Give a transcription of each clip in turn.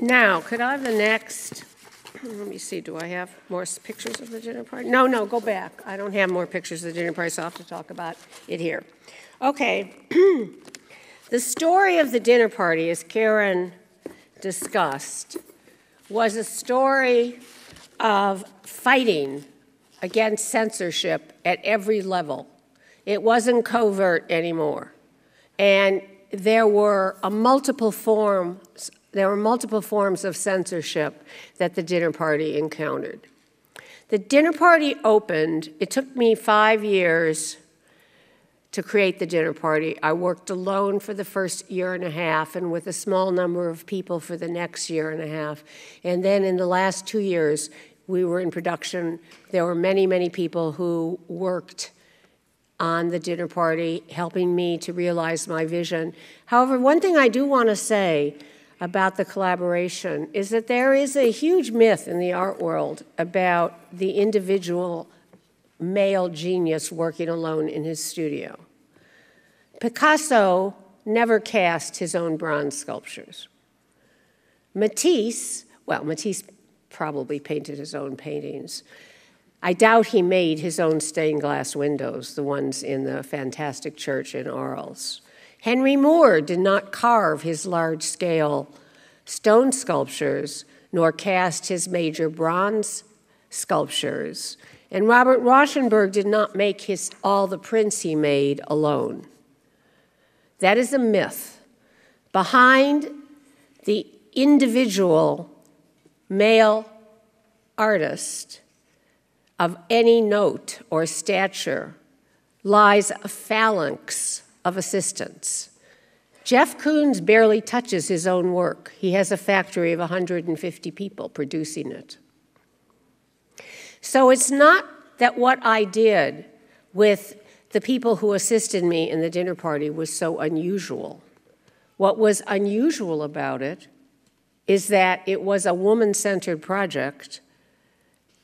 Now, could I have the next? Let me see, do I have more pictures of the dinner party? No, no, go back. I don't have more pictures of the dinner party, so I'll have to talk about it here. Okay. The story of the dinner party, as Karen discussed, was a story of fighting against censorship at every level. It wasn't covert anymore. And there were multiple forms of censorship that the dinner party encountered. The dinner party opened. It took me 5 years to create the dinner party. I worked alone for the first year and a half and with a small number of people for the next year and a half. And then in the last 2 years, we were in production. There were many, many people who worked on the dinner party, helping me to realize my vision. However, one thing I do want to say about the collaboration is that there is a huge myth in the art world about the individual male genius working alone in his studio. Picasso never cast his own bronze sculptures. Matisse, well, Matisse probably painted his own paintings. I doubt he made his own stained glass windows, the ones in the fantastic church in Arles. Henry Moore did not carve his large-scale stone sculptures, nor cast his major bronze sculptures. And Robert Rauschenberg did not make all the prints he made alone. That is a myth. Behind the individual male artist of any note or stature lies a phalanx of assistants. Jeff Koons barely touches his own work. He has a factory of 150 people producing it. So it's not that what I did with the people who assisted me in the dinner party was so unusual. What was unusual about it is that it was a woman-centered project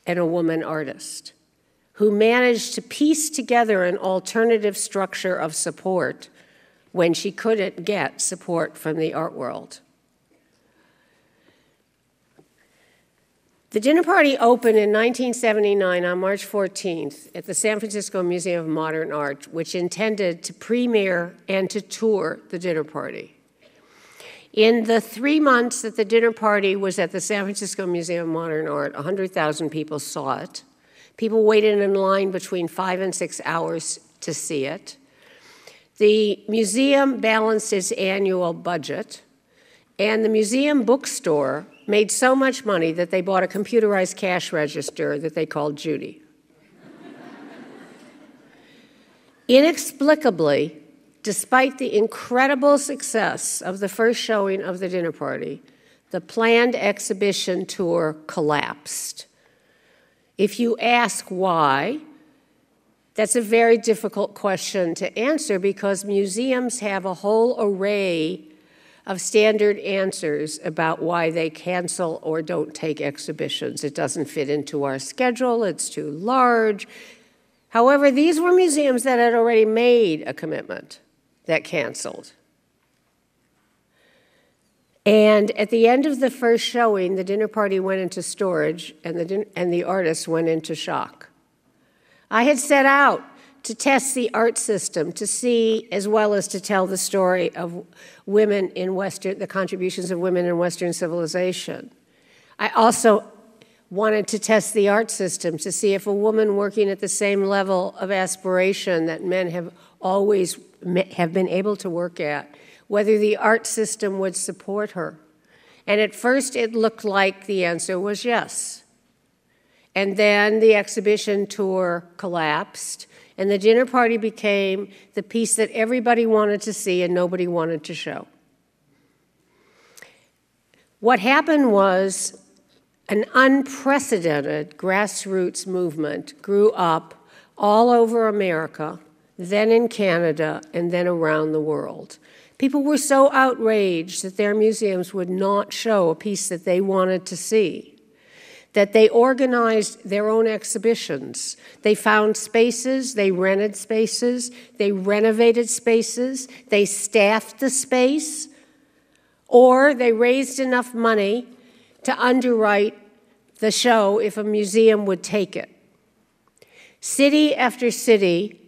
and a woman artist who managed to piece together an alternative structure of support when she couldn't get support from the art world. The dinner party opened in 1979 on March 14th at the San Francisco Museum of Modern Art, which intended to premiere and to tour the dinner party. In the 3 months that the dinner party was at the San Francisco Museum of Modern Art, 100,000 people saw it. People waited in line between 5 and 6 hours to see it. The museum balanced its annual budget, and the museum bookstore made so much money that they bought a computerized cash register that they called Judy. Inexplicably, despite the incredible success of the first showing of the dinner party, the planned exhibition tour collapsed. If you ask why, that's a very difficult question to answer because museums have a whole array of standard answers about why they cancel or don't take exhibitions. It doesn't fit into our schedule, it's too large. However, these were museums that had already made a commitment that canceled. And at the end of the first showing, the dinner party went into storage and the artists went into shock. I had set out to test the art system, to see as well as to tell the story of women in the contributions of women in Western civilization. I also wanted to test the art system to see if a woman working at the same level of aspiration that men have always been able to work at, whether the art system would support her. And at first it looked like the answer was yes. And then the exhibition tour collapsed, and the dinner party became the piece that everybody wanted to see and nobody wanted to show. What happened was an unprecedented grassroots movement grew up all over America, then in Canada, and then around the world. People were so outraged that their museums would not show a piece that they wanted to see, that they organized their own exhibitions. They found spaces, they rented spaces, they renovated spaces, they staffed the space, or they raised enough money to underwrite the show if a museum would take it. City after city,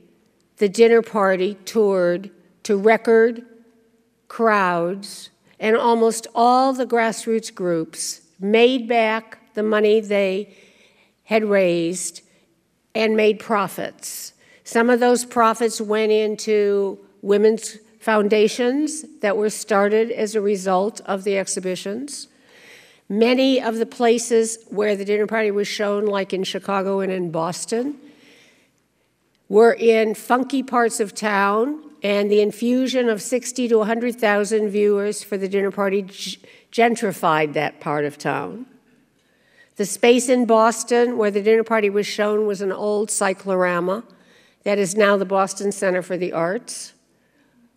the Dinner Party toured to record crowds, and almost all the grassroots groups made back the money they had raised and made profits. Some of those profits went into women's foundations that were started as a result of the exhibitions. Many of the places where the Dinner Party was shown, like in Chicago and in Boston, were in funky parts of town, and the infusion of 60 to 100,000 viewers for the Dinner Party gentrified that part of town. The space in Boston where the Dinner Party was shown was an old cyclorama that is now the Boston Center for the Arts,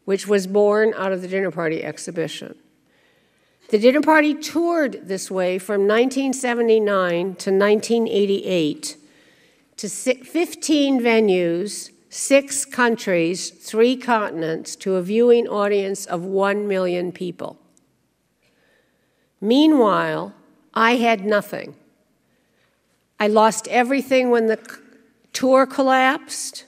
which was born out of the Dinner Party exhibition. The Dinner Party toured this way from 1979 to 1988, to 15 venues, 6 countries, 3 continents, to a viewing audience of 1 million people. Meanwhile, I had nothing. I lost everything when the tour collapsed.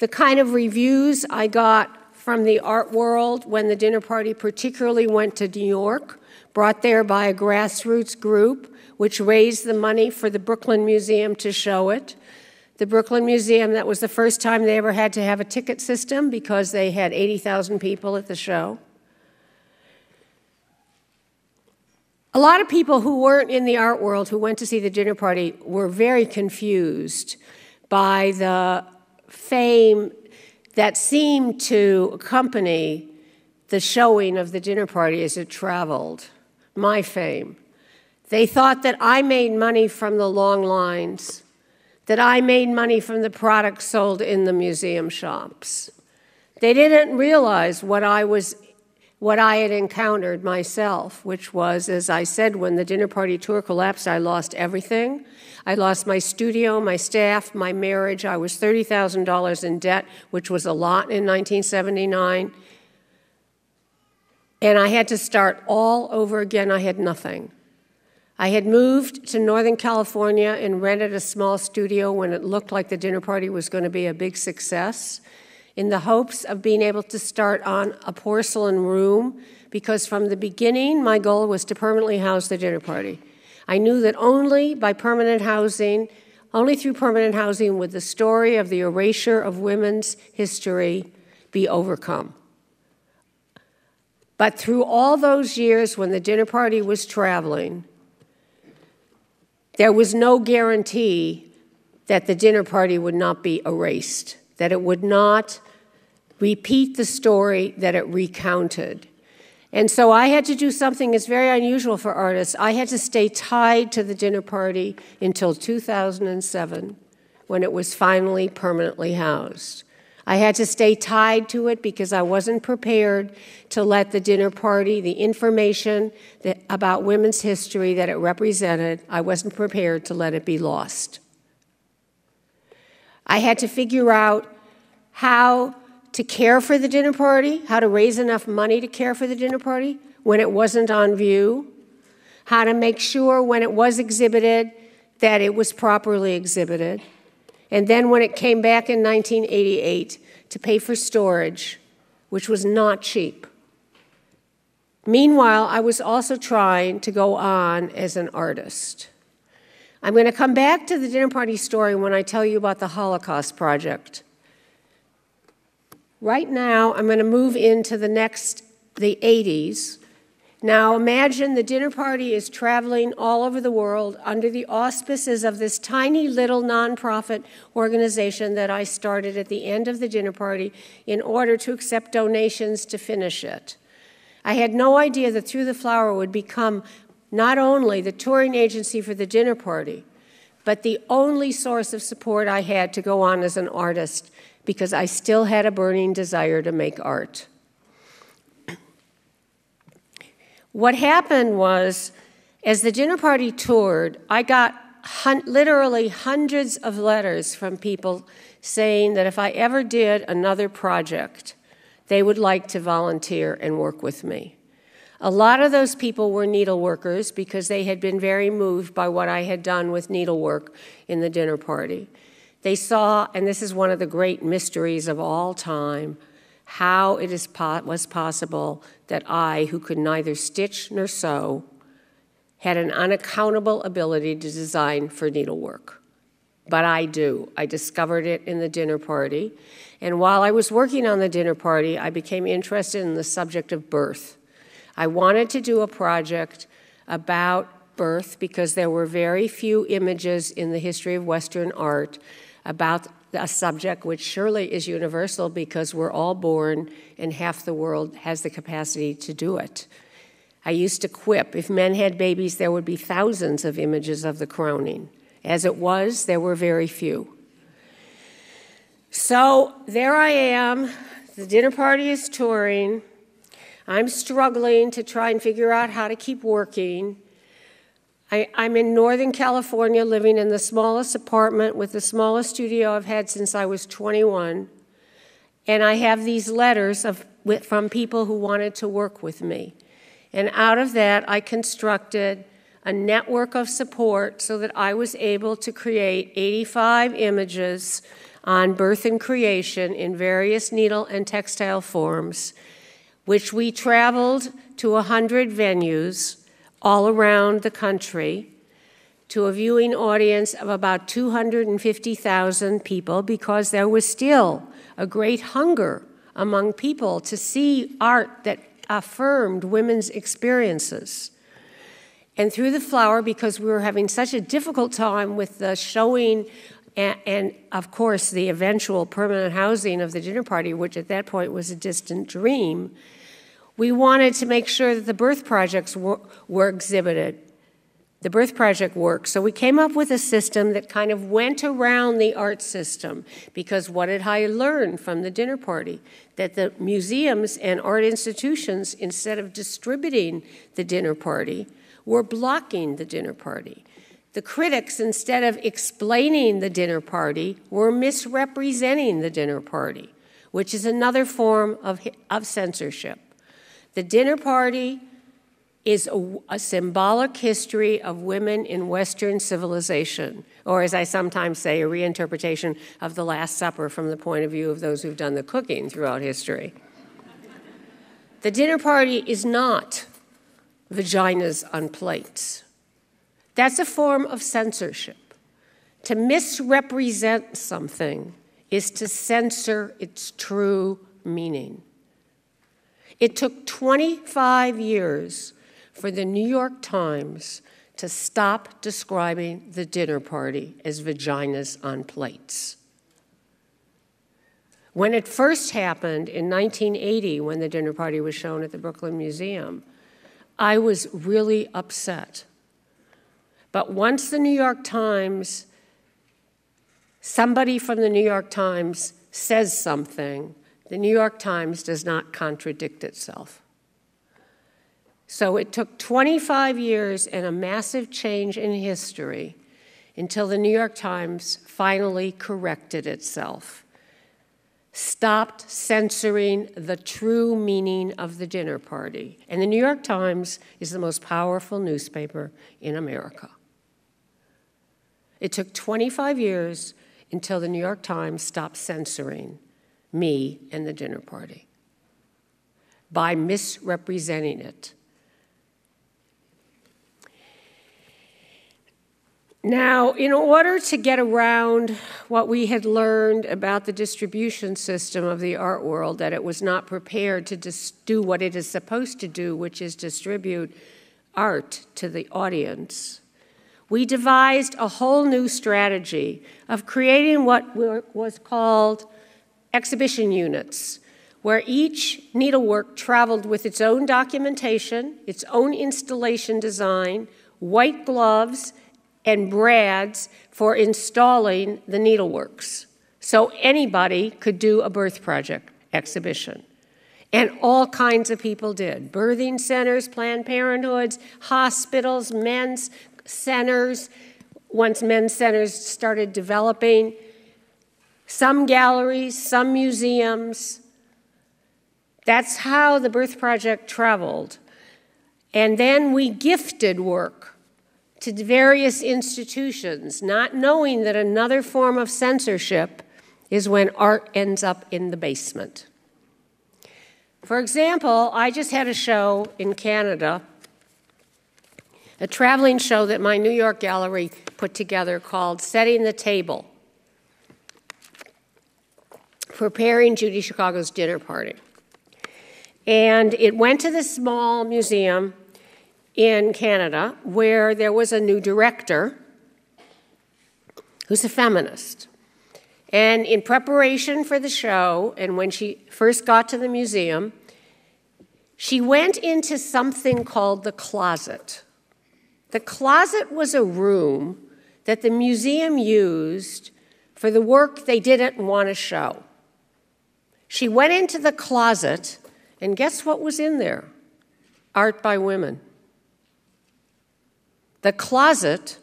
The kind of reviews I got from the art world when the Dinner Party particularly went to New York, brought there by a grassroots group which raised the money for the Brooklyn Museum to show it. The Brooklyn Museum, that was the first time they ever had to have a ticket system because they had 80,000 people at the show. A lot of people who weren't in the art world who went to see the Dinner Party were very confused by the fame that seemed to accompany the showing of the Dinner Party as it traveled, my fame. They thought that I made money from the long lines, that I made money from the products sold in the museum shops. They didn't realize what I had encountered myself, which was, as I said, when the Dinner Party tour collapsed, I lost everything. I lost my studio, my staff, my marriage. I was $30,000 in debt, which was a lot in 1979. And I had to start all over again. I had nothing. I had moved to Northern California and rented a small studio when it looked like the Dinner Party was going to be a big success, in the hopes of being able to start on a porcelain room, because from the beginning, my goal was to permanently house the Dinner Party. I knew that only through permanent housing would the story of the erasure of women's history be overcome. But through all those years when the Dinner Party was traveling, there was no guarantee that the Dinner Party would not be erased, that it would not repeat the story that it recounted. And so I had to do something that's very unusual for artists. I had to stay tied to the Dinner Party until 2007, when it was finally permanently housed. I had to stay tied to it because I wasn't prepared to let the Dinner Party, the information about women's history that it represented, I wasn't prepared to let it be lost. I had to figure out how to care for the Dinner Party, how to raise enough money to care for the Dinner Party when it wasn't on view, how to make sure when it was exhibited that it was properly exhibited. And then when it came back in 1988 to pay for storage, which was not cheap. Meanwhile, I was also trying to go on as an artist. I'm going to come back to the Dinner Party story when I tell you about the Holocaust Project. Right now, I'm going to move into the 80s. Now imagine the Dinner Party is traveling all over the world under the auspices of this tiny little nonprofit organization that I started at the end of the Dinner Party in order to accept donations to finish it. I had no idea that Through the Flower would become not only the touring agency for the Dinner Party, but the only source of support I had to go on as an artist, because I still had a burning desire to make art. What happened was, as the Dinner Party toured, I got literally hundreds of letters from people saying that if I ever did another project, they would like to volunteer and work with me. A lot of those people were needle workers because they had been very moved by what I had done with needlework in The Dinner Party. They saw, and this is one of the great mysteries of all time, how it was possible that I, who could neither stitch nor sew, had an unaccountable ability to design for needlework. But I do. I discovered it in The Dinner Party. And while I was working on The Dinner Party, I became interested in the subject of birth. I wanted to do a project about birth because there were very few images in the history of Western art about a subject which surely is universal because we're all born and half the world has the capacity to do it. I used to quip, if men had babies, there would be thousands of images of the crowning. As it was, there were very few. So there I am, The Dinner Party is touring, I'm struggling to try and figure out how to keep working. I'm in Northern California living in the smallest apartment with the smallest studio I've had since I was 21. And I have these letters from people who wanted to work with me. And out of that, I constructed a network of support so that I was able to create 85 images on birth and creation in various needle and textile forms, which we traveled to 100 venues all around the country to a viewing audience of about 250,000 people because there was still a great hunger among people to see art that affirmed women's experiences. And Through the Flower, because we were having such a difficult time with the showing and of course, the eventual permanent housing of The Dinner Party, which at that point was a distant dream, we wanted to make sure that the birth projects were exhibited, the birth project work. So we came up with a system that kind of went around the art system, because what did I learn from The Dinner Party? That the museums and art institutions, instead of distributing The Dinner Party, were blocking The Dinner Party. The critics, instead of explaining The Dinner Party, were misrepresenting The Dinner Party, which is another form of censorship. The Dinner Party is a symbolic history of women in Western civilization, or as I sometimes say, a reinterpretation of the Last Supper from the point of view of those who've done the cooking throughout history. The Dinner Party is not vaginas on plates. That's a form of censorship. To misrepresent something is to censor its true meaning. It took 25 years for the New York Times to stop describing The Dinner Party as vaginas on plates. When it first happened in 1980, when The Dinner Party was shown at the Brooklyn Museum, I was really upset. But once the New York Times, somebody from the New York Times says something, the New York Times does not contradict itself. So it took 25 years and a massive change in history until the New York Times finally corrected itself, stopped censoring the true meaning of The Dinner Party. And the New York Times is the most powerful newspaper in America. It took 25 years until the New York Times stopped censoring me and The Dinner Party by misrepresenting it. Now, in order to get around what we had learned about the distribution system of the art world, that it was not prepared to do what it is supposed to do, which is distribute art to the audience, we devised a whole new strategy of creating what was called exhibition units, where each needlework traveled with its own documentation, its own installation design, white gloves, and brads for installing the needleworks. So anybody could do a birth project exhibition. And all kinds of people did. Birthing centers, Planned Parenthoods, hospitals, men's centers. Once men's centers started developing, some galleries, some museums. That's how the birth project traveled. And then we gifted work to various institutions, not knowing that another form of censorship is when art ends up in the basement. For example, I just had a show in Canada, a traveling show that my New York gallery put together called Setting the Table, preparing Judy Chicago's dinner party. And it went to this small museum in Canada where there was a new director who's a feminist. And in preparation for the show, and when she first got to the museum, she went into something called the closet. The closet was a room that the museum used for the work they didn't want to show. She went into the closet, and guess what was in there? Art by women. The closet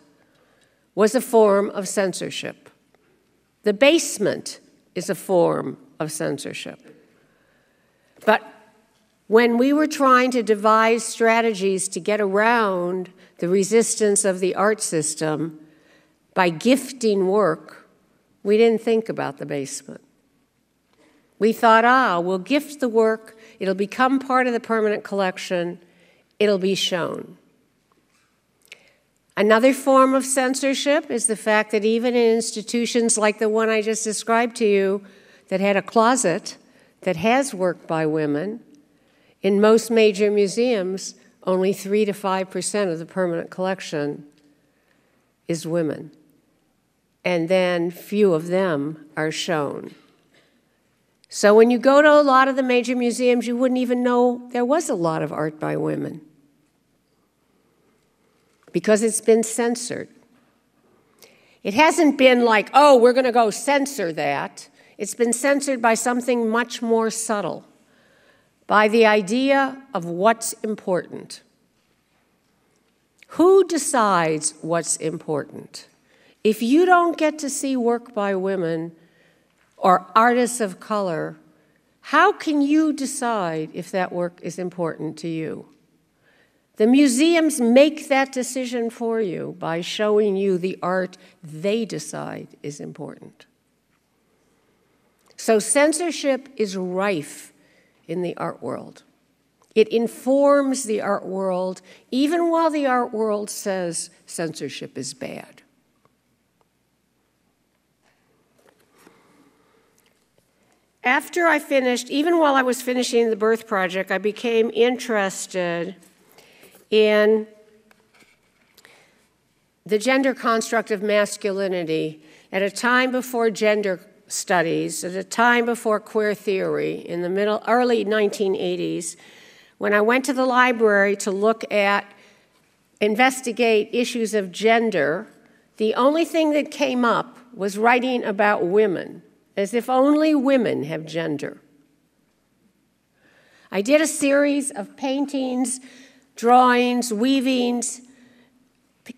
was a form of censorship. The basement is a form of censorship. But when we were trying to devise strategies to get around the resistance of the art system by gifting work, we didn't think about the basement. We thought, we'll gift the work, it'll become part of the permanent collection, it'll be shown. Another form of censorship is the fact that even in institutions like the one I just described to you that had a closet that has work by women, in most major museums, only 3 to 5% of the permanent collection is women. And then few of them are shown. So when you go to a lot of the major museums, you wouldn't even know there was a lot of art by women, because it's been censored. It hasn't been like, we're going to go censor that. It's been censored by something much more subtle, by the idea of what's important. Who decides what's important? If you don't get to see work by women or artists of color, how can you decide if that work is important to you? The museums make that decision for you by showing you the art they decide is important. So censorship is rife in the art world. It informs the art world, even while the art world says censorship is bad. After I finished, even while I was finishing the Birth Project, I became interested in the gender construct of masculinity at a time before gender studies, at a time before queer theory, in the early 1980s, when I went to the library to investigate issues of gender, the only thing that came up was writing about women, as if only women have gender. I did a series of paintings, drawings, weavings,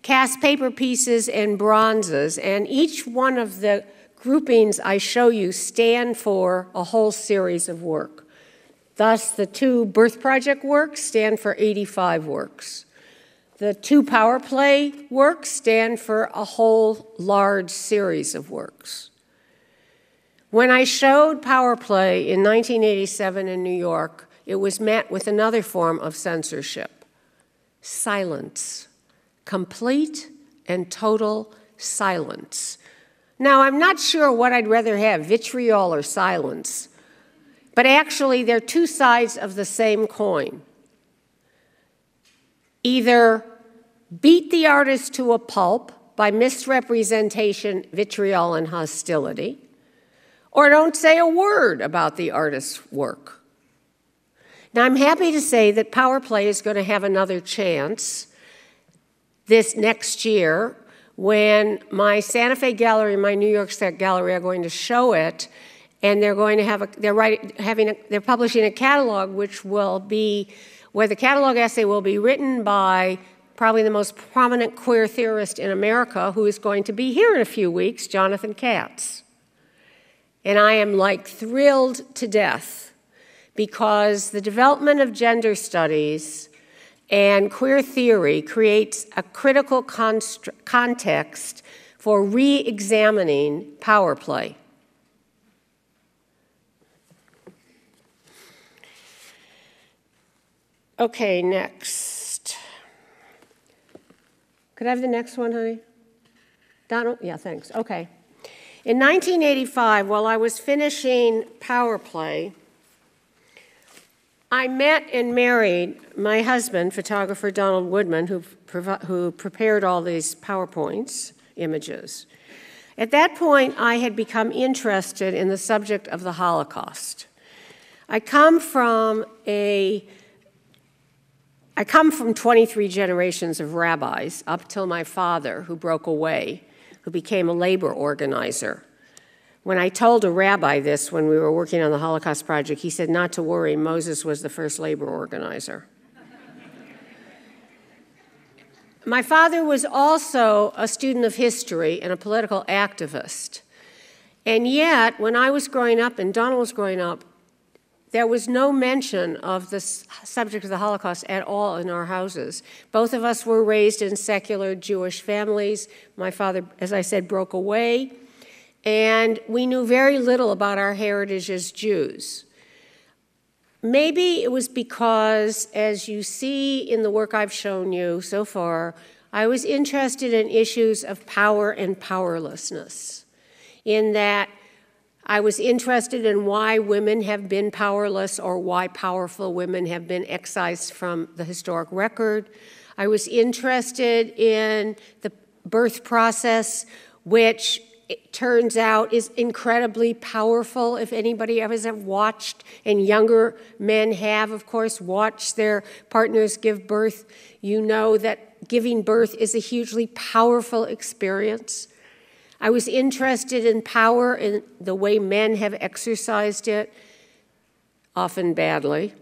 cast paper pieces, and bronzes. And each one of the groupings I show you stand for a whole series of work. Thus, the 2 Birth Project works stand for 85 works. The 2 Power Play works stand for a whole large series of works. When I showed Power Play in 1987 in New York, it was met with another form of censorship. Silence, complete and total silence. Now, I'm not sure what I'd rather have, vitriol or silence, but actually they're two sides of the same coin. Either beat the artist to a pulp by misrepresentation, vitriol, and hostility, or don't say a word about the artist's work. Now, I'm happy to say that Power Play is going to have another chance this next year when my Santa Fe gallery and my New York State gallery are going to show it, and they're going to have they're publishing a catalog which will be, where the catalog essay will be written by probably the most prominent queer theorist in America, who is going to be here in a few weeks, Jonathan Katz. And I am like thrilled to death, because the development of gender studies and queer theory creates a critical context for re-examining power play. Okay, next. Could I have the next one, honey? Donald? Yeah, thanks. Okay. In 1985, while I was finishing Power Play, I met and married my husband, photographer Donald Woodman, who prepared all these PowerPoints, images. At that point, I had become interested in the subject of the Holocaust. I come from 23 generations of rabbis, up till my father, who broke away, who became a labor organizer. When I told a rabbi this when we were working on the Holocaust Project, he said, not to worry, Moses was the first labor organizer. My father was also a student of history and a political activist. And yet, when I was growing up and Donald was growing up, there was no mention of the subject of the Holocaust at all in our houses. Both of us were raised in secular Jewish families. My father, as I said, broke away. And we knew very little about our heritage as Jews. Maybe it was because, as you see in the work I've shown you so far, I was interested in issues of power and powerlessness, in that I was interested in why women have been powerless or why powerful women have been excised from the historic record. I was interested in the birth process, which it turns out is incredibly powerful. If anybody ever has watched, and younger men have, of course, watched their partners give birth, you know that giving birth is a hugely powerful experience. I was interested in power and the way men have exercised it, often badly,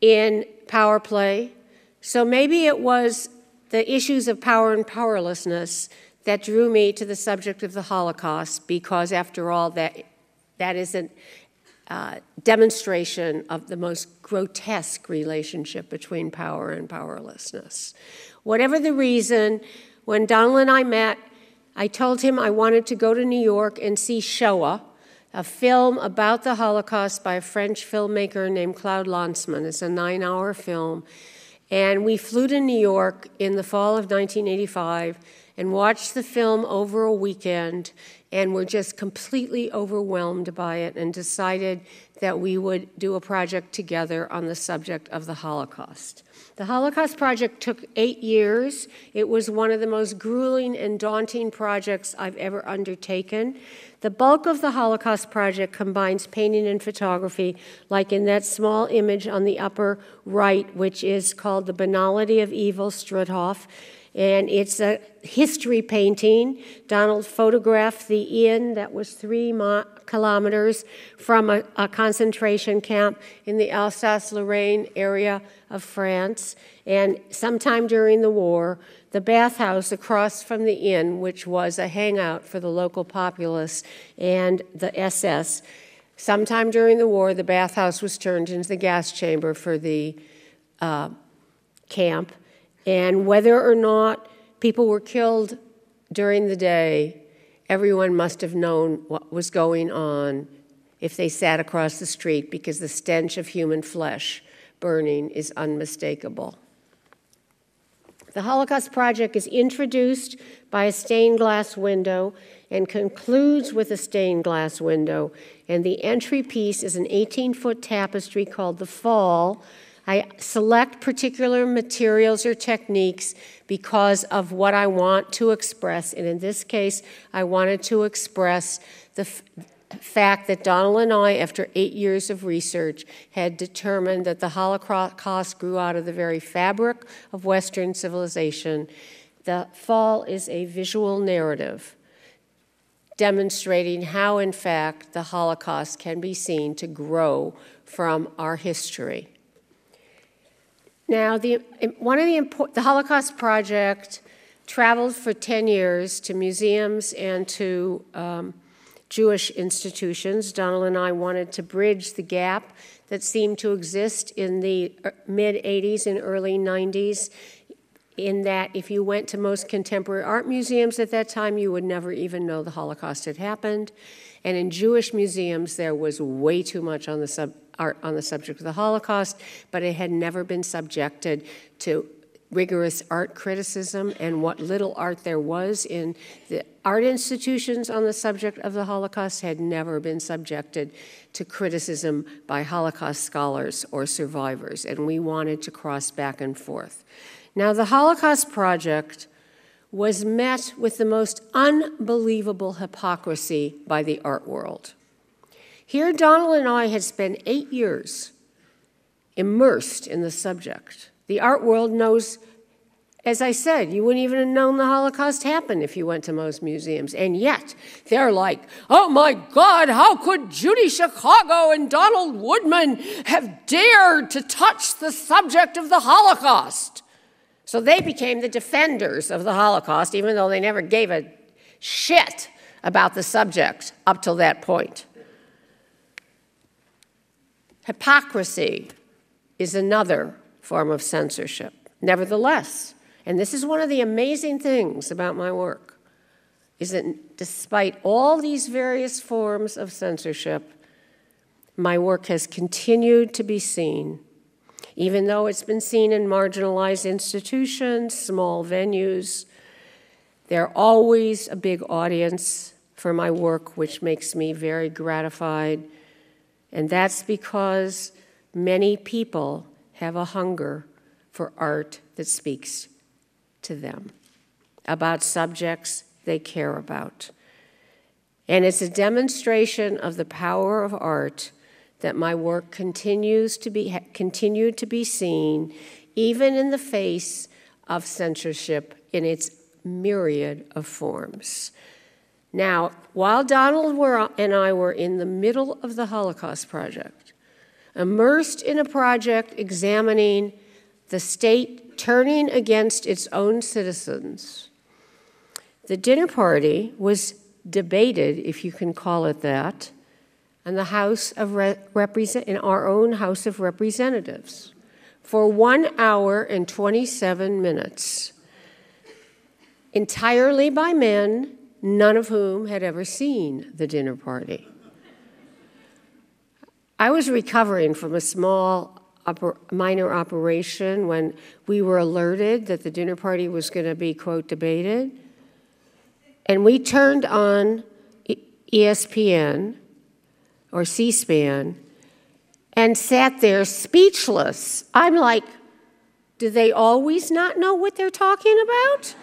in power play. So maybe it was the issues of power and powerlessness that drew me to the subject of the Holocaust, because after all, that is a demonstration of the most grotesque relationship between power and powerlessness. Whatever the reason, when Donald and I met, I told him I wanted to go to New York and see Shoah, a film about the Holocaust by a French filmmaker named Claude Lanzmann. It's a 9-hour film. And we flew to New York in the fall of 1985 and watched the film over a weekend and were just completely overwhelmed by it and decided that we would do a project together on the subject of the Holocaust. The Holocaust Project took 8 years. It was one of the most grueling and daunting projects I've ever undertaken. The bulk of the Holocaust Project combines painting and photography, like in that small image on the upper right, which is called The Banality of Evil, Struthof. And it's a history painting. Donald photographed the inn that was 3 kilometers from a concentration camp in the Alsace-Lorraine area of France. And sometime during the war, the bathhouse across from the inn, which was a hangout for the local populace and the SS, sometime during the war, the bathhouse was turned into the gas chamber for the camp. And whether or not people were killed during the day, everyone must have known what was going on if they sat across the street, because the stench of human flesh burning is unmistakable. The Holocaust Project is introduced by a stained glass window and concludes with a stained glass window. And the entry piece is an 18-foot tapestry called The Fall. I select particular materials or techniques because of what I want to express. And in this case, I wanted to express the fact that Donald and I, after 8 years of research, had determined that the Holocaust grew out of the very fabric of Western civilization. The Fall is a visual narrative demonstrating how, in fact, the Holocaust can be seen to grow from our history. Now, the Holocaust Project traveled for 10 years to museums and to Jewish institutions. Donald and I wanted to bridge the gap that seemed to exist in the mid-'80s and early '90s, in that if you went to most contemporary art museums at that time, you would never even know the Holocaust had happened. And in Jewish museums, there was way too much on the art on the subject of the Holocaust, but it had never been subjected to rigorous art criticism, and what little art there was in the art institutions on the subject of the Holocaust had never been subjected to criticism by Holocaust scholars or survivors, and we wanted to cross back and forth. Now, the Holocaust Project was met with the most unbelievable hypocrisy by the art world. Here, Donald and I had spent 8 years immersed in the subject. The art world knows, as I said, you wouldn't even have known the Holocaust happened if you went to most museums. And yet, they're like, oh my God, how could Judy Chicago and Donald Woodman have dared to touch the subject of the Holocaust? So they became the defenders of the Holocaust, even though they never gave a shit about the subject up till that point. Hypocrisy is another form of censorship. Nevertheless, and this is one of the amazing things about my work, is that despite all these various forms of censorship, my work has continued to be seen, even though it's been seen in marginalized institutions, small venues. There's always a big audience for my work, which makes me very gratified. And that's because many people have a hunger for art that speaks to them, about subjects they care about. And it's a demonstration of the power of art that my work continued to be seen, even in the face of censorship in its myriad of forms. Now, while Donald and I were in the middle of the Holocaust Project, immersed in a project examining the state turning against its own citizens, the Dinner Party was debated, if you can call it that, in the House of Representatives for 1 hour and 27 minutes, entirely by men, none of whom had ever seen the Dinner Party. I was recovering from a small minor operation when we were alerted that the Dinner Party was going to be, quote, debated, and we turned on ESPN or C-SPAN, and sat there speechless. I'm like, do they always not know what they're talking about?